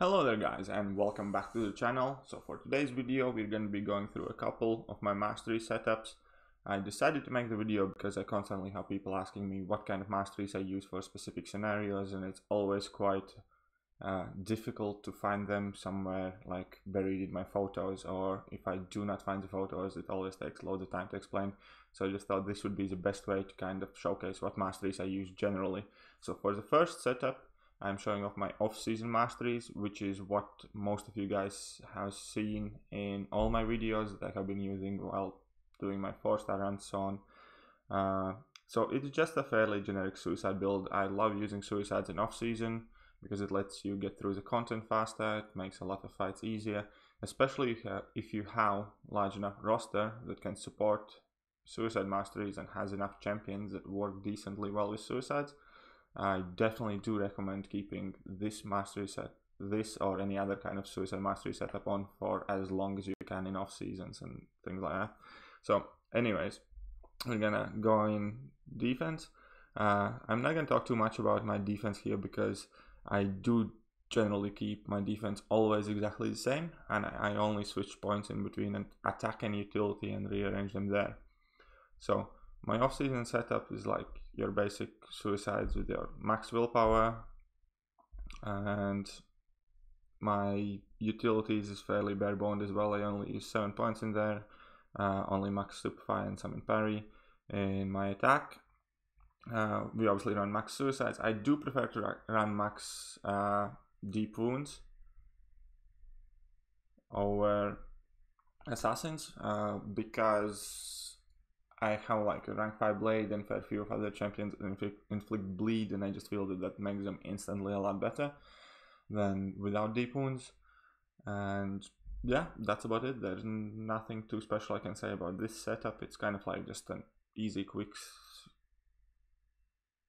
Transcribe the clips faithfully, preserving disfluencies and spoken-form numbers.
Hello there guys and welcome back to the channel. So for today's video we're going to be going through a couple of my mastery setups. I decided to make the video because I constantly have people asking me what kind of masteries I use for specific scenarios, and it's always quite uh, difficult to find them somewhere like buried in my photos, or if I do not find the photos it always takes loads of time to explain. So I just thought this would be the best way to kind of showcase what masteries I use generally. So for the first setup I'm showing off my off-season masteries, which is what most of you guys have seen in all my videos that I've been using while doing my four star runs, so on. Uh, so it's just a fairly generic suicide build. I love using suicides in off-season because it lets you get through the content faster, it makes a lot of fights easier, especially if you have large enough roster that can support suicide masteries and has enough champions that work decently well with suicides. I definitely do recommend keeping this mastery set, this or any other kind of suicide mastery setup on for as long as you can in off seasons and things like that. So anyways, we're gonna go in defense. Uh, I'm not gonna talk too much about my defense here because I do generally keep my defense always exactly the same, and I only switch points in between and attack and utility and rearrange them there. So my off-season setup is like your basic suicides with your max willpower, and my utilities is fairly bare-boned as well. I only use seven points in there, uh, only max stupefy and summon parry. In my attack, uh, we obviously run max suicides. I do prefer to run max uh, deep wounds over assassins uh, because I have like a rank five Blade and fair few of other champions inflict, inflict bleed, and I just feel that that makes them instantly a lot better than without deep wounds. And yeah, that's about it. There's nothing too special I can say about this setup. It's kind of like just an easy quick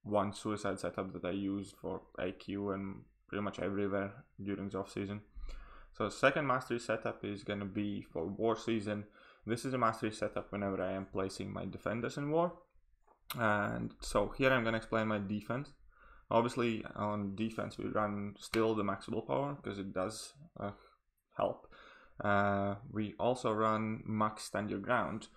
one suicide setup that I use for A Q and pretty much everywhere during the off season. So second mastery setup is going to be for war season. This is a mastery setup whenever I am placing my defenders in war. And so here I'm going to explain my defense. Obviously on defense we run still the max willpower because it does uh, help. Uh, we also run max stand your ground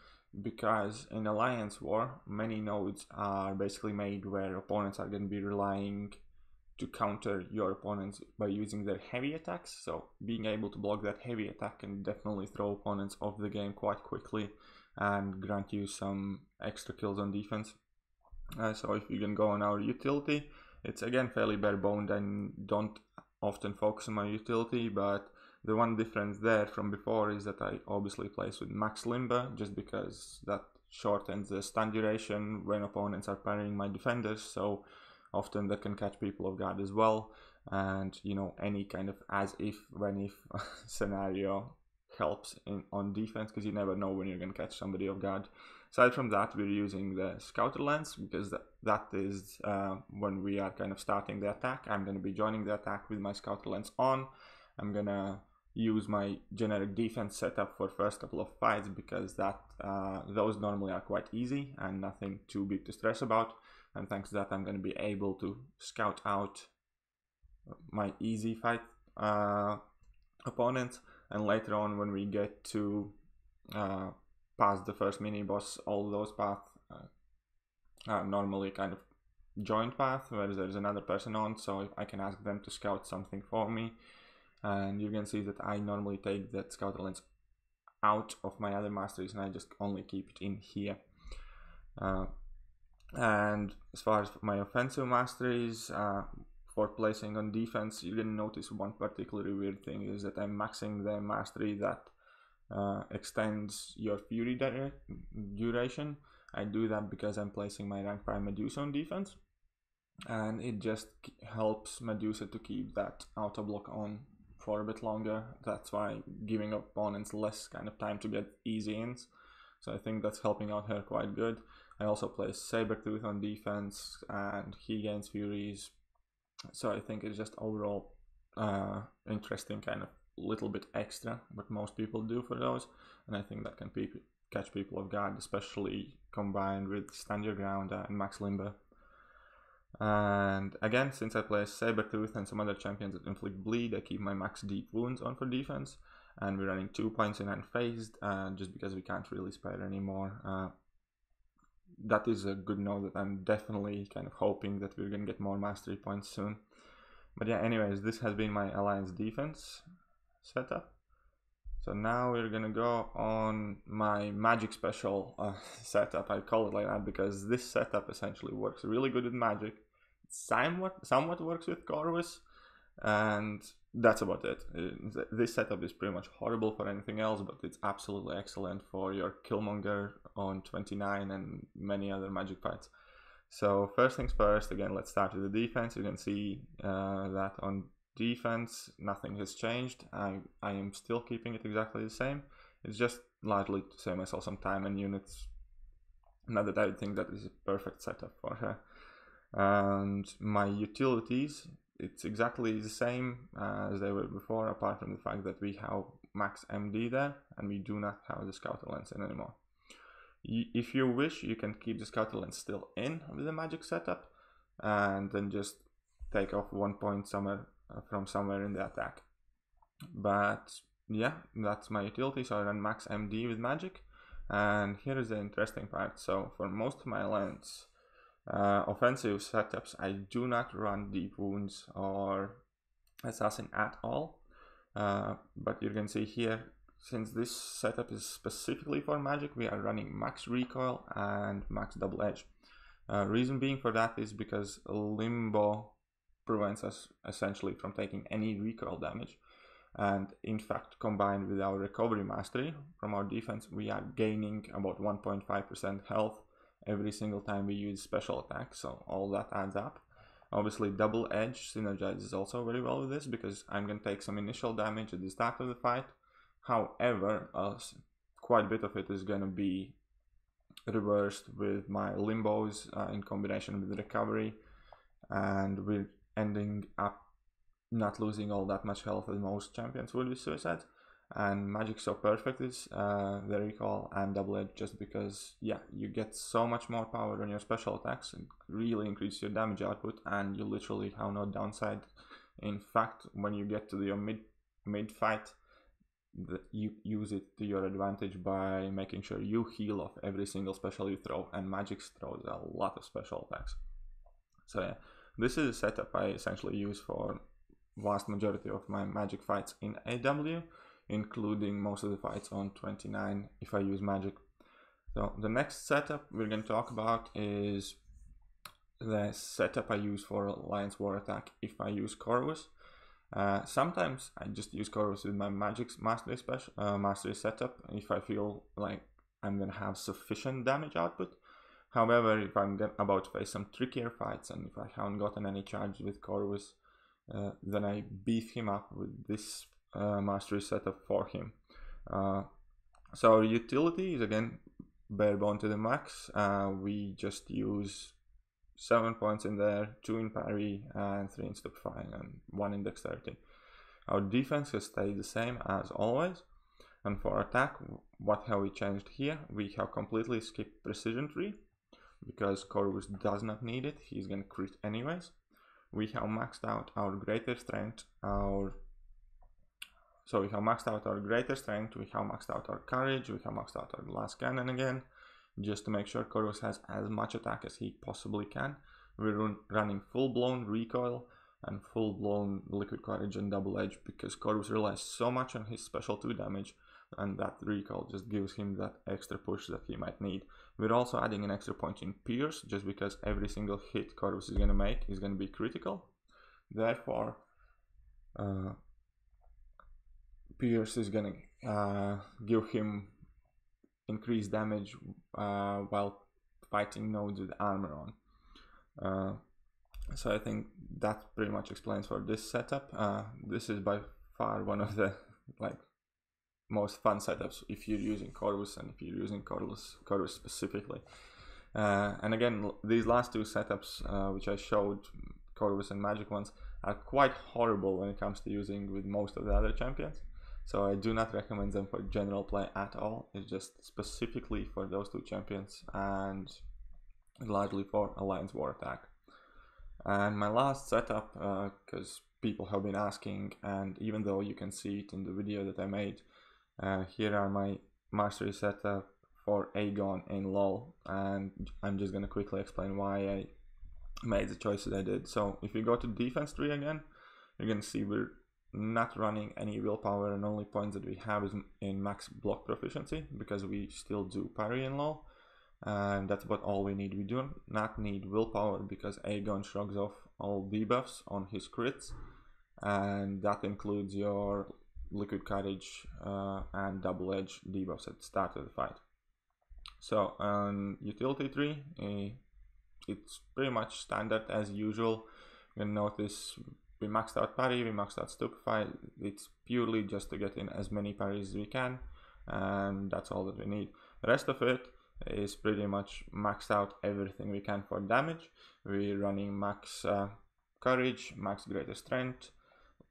because in alliance war many nodes are basically made where opponents are going to be relying to counter your opponents by using their heavy attacks, so being able to block that heavy attack can definitely throw opponents off the game quite quickly and grant you some extra kills on defense. Uh, so if you can go on our utility, it's again fairly bare-boned and don't often focus on my utility, but the one difference there from before is that I obviously place with max limber just because that shortens the stun duration when opponents are parrying my defenders, so often that can catch people off guard as well, and you know, any kind of as if when if scenario helps in on defense because you never know when you're gonna catch somebody off guard. Aside from that, we're using the scouter lens because that, that is uh, when we are kind of starting the attack. I'm gonna be joining the attack with my scouter lens on. I'm gonna use my generic defense setup for first couple of fights because that uh, those normally are quite easy and nothing too big to stress about. And thanks to that, I'm going to be able to scout out my easy fight uh, opponents. And later on, when we get to uh, pass the first mini boss, all those paths uh, are normally kind of joint path where there's another person on, so I can ask them to scout something for me. And you can see that I normally take that scouter lens out of my other masteries and I just only keep it in here. Uh, and as far as my offensive masteries uh, for placing on defense, you can notice one particularly weird thing is that I'm maxing the mastery that uh, extends your fury duration. I do that because I'm placing my rank five Medusa on defense, and it just helps Medusa to keep that auto block on for a bit longer. That's why giving opponents less kind of time to get easy ins, so I think that's helping out her quite good. I also place Sabretooth on defense and he gains furies, so I think it's just overall uh, interesting kind of little bit extra what most people do for those, and I think that can pe catch people off guard, especially combined with stand your ground and max limber. And again, since I play Sabretooth and some other champions that inflict bleed, I keep my max deep wounds on for defense, and we're running two points in unfazed, and just because we can't really spare anymore. Uh, that is a good note that I'm definitely kind of hoping that we're gonna get more mastery points soon. But yeah, anyways, this has been my alliance defense setup. So now we're gonna go on my magic special uh, setup. I call it like that because this setup essentially works really good with magic. It somewhat, somewhat works with Corvus, and that's about it. This setup is pretty much horrible for anything else, but it's absolutely excellent for your Killmonger on twenty-nine and many other magic fights. So first things first, again, let's start with the defense. You can see uh, that on defense, nothing has changed. I, I am still keeping it exactly the same. It's just largely to save myself some time and units. Not that I would think that is a perfect setup for her. And my utilities, it's exactly the same as they were before, apart from the fact that we have max M D there and we do not have the Scout Alliance in anymore. If you wish, you can keep the Scout Alliance still in with the magic setup and then just take off one point somewhere from somewhere in the attack. But yeah, that's my utility. So I run max M D with magic, and here is the interesting part. So for most of my alliance uh, offensive setups, I do not run deep wounds or assassin at all, uh, but you can see here, since this setup is specifically for magic, we are running max recoil and max double edge. Uh, reason being for that is because limbo prevents us essentially from taking any recoil damage, and in fact, combined with our recovery mastery from our defense, we are gaining about one point five percent health every single time we use special attacks, so all that adds up. Obviously, double edge synergizes also very well with this, because I'm going to take some initial damage at the start of the fight. However, uh, quite a bit of it is going to be reversed with my limbos uh, in combination with recovery, and we're ending up not losing all that much health as most champions would with suicide. And magic so perfect is uh, the recall and double edge, just because yeah, you get so much more power on your special attacks and really increase your damage output, and you literally have no downside. In fact, when you get to your mid mid fight, the, you use it to your advantage by making sure you heal off every single special you throw, and magic throws a lot of special attacks. So yeah, this is a setup I essentially use for vast majority of my magic fights in A W, including most of the fights on twenty-nine if I use magic. So the next setup we're going to talk about is the setup I use for Alliance War Attack if I use Corvus. Uh, sometimes I just use Corvus with my magic mastery, special, uh, mastery setup if I feel like I'm going to have sufficient damage output. However, if I'm about to face some trickier fights and if I haven't gotten any charges with Corvus, uh, then I beef him up with this uh, mastery setup for him. Uh, so our utility is again barebone to the max. Uh, we just use seven points in there, two in parry and three in stupefying and one in dexterity. Our defense has stayed the same as always. And for attack, what have we changed here? We have completely skipped precision tree, because Corvus does not need it, he's gonna crit anyways. We have maxed out our greater strength, our so we have maxed out our greater strength, we have maxed out our courage, we have maxed out our last cannon again, just to make sure Corvus has as much attack as he possibly can. We're run, running full-blown recoil and full-blown liquid courage and double edge, because Corvus relies so much on his special two damage, and that recoil just gives him that extra push that he might need. We're also adding an extra point in Pierce, just because every single hit Corvus is going to make is going to be critical. Therefore, uh, Pierce is going to uh, give him increased damage uh, while fighting nodes with armor on. Uh, so I think that pretty much explains for this setup. Uh, this is by far one of the like most fun setups if you're using Corvus, and if you're using Corvus, Corvus specifically. Uh, and again, these last two setups, uh, which I showed, Corvus and magic ones, are quite horrible when it comes to using with most of the other champions. So I do not recommend them for general play at all. It's just specifically for those two champions and largely for Alliance War Attack. And my last setup, because uh, people have been asking, and even though you can see it in the video that I made, uh, here are my mastery setup for Aegon in LoL, and I'm just gonna quickly explain why I made the choices I did. So if you go to defense tree again, you're gonna see we're not running any willpower, and only points that we have is in max block proficiency, because we still do parry in LoL, and that's what all we need. We do not need willpower because Aegon shrugs off all debuffs on his crits, and that includes your liquid courage uh, and double edge debuffs at the start of the fight. So um, utility tree, uh, it's pretty much standard as usual. You'll notice we maxed out parry, we maxed out stupefy. It's purely just to get in as many parries as we can, and that's all that we need. The rest of it is pretty much maxed out everything we can for damage. We're running max uh, courage, max greater strength.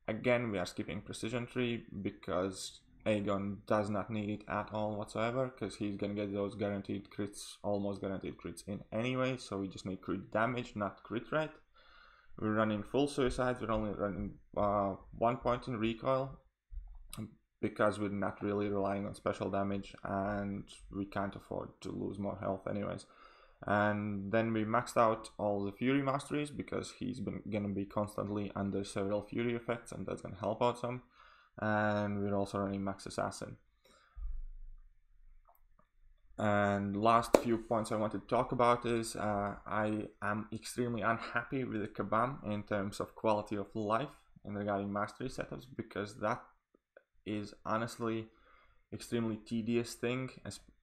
Again, we are skipping precision tree because Aegon does not need it at all whatsoever, because he's gonna get those guaranteed crits, almost guaranteed crits in anyway, so we just need crit damage, not crit rate. We're running full suicides, we're only running uh, one point in recoil, because we're not really relying on special damage and we can't afford to lose more health anyways. And then we maxed out all the Fury masteries because he's been gonna be constantly under several Fury effects, and that's gonna help out some. And we're also running max Assassin. And last few points I want to talk about is uh, I am extremely unhappy with the Kabam in terms of quality of life and regarding mastery setups, because that is honestly extremely tedious thing,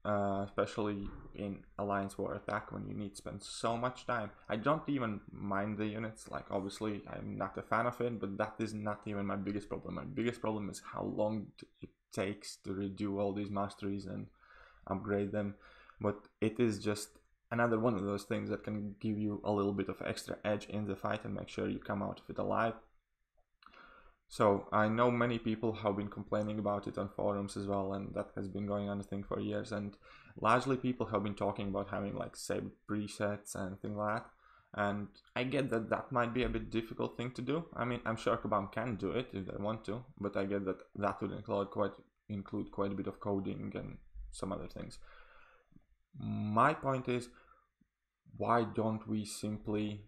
uh, especially in Alliance War Attack when you need to spend so much time. I don't even mind the units, like obviously I'm not a fan of it, but that is not even my biggest problem. My biggest problem is how long it takes to redo all these masteries and upgrade them, but it is just another one of those things that can give you a little bit of extra edge in the fight and make sure you come out of it alive. So I know many people have been complaining about it on forums as well, and that has been going on a thing for years, and largely people have been talking about having like saved presets and things like that, and I get that that might be a bit difficult thing to do. I mean, I'm sure Kabam can do it if they want to, but I get that that would include quite, include quite a bit of coding and some other things. My point is, why don't we simply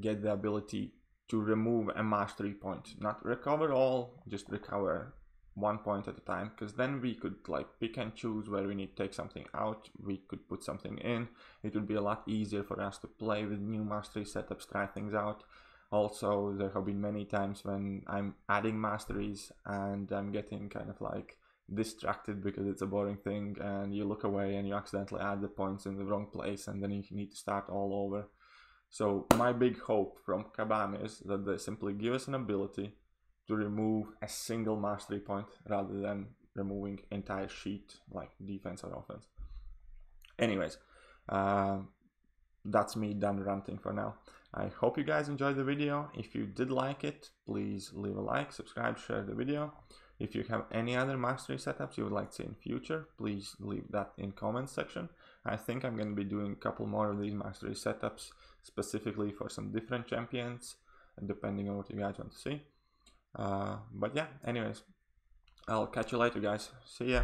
get the ability to remove a mastery point? Not recover all, just recover one point at a time, because then we could like pick and choose where we need to take something out, we could put something in. It would be a lot easier for us to play with new mastery setups, try things out. Also, there have been many times when I'm adding masteries and I'm getting kind of like distracted because it's a boring thing, and you look away and you accidentally add the points in the wrong place, and then you need to start all over. So my big hope from Kabam is that they simply give us an ability to remove a single mastery point rather than removing entire sheet like defense or offense. Anyways, uh, that's me done ranting for now. I hope you guys enjoyed the video. If you did like it, please leave a like, subscribe, share the video. If you have any other mastery setups you would like to see in future, please leave that in comments section. I think I'm going to be doing a couple more of these mastery setups specifically for some different champions, depending on what you guys want to see. Uh, but yeah, anyways, I'll catch you later, guys. See ya.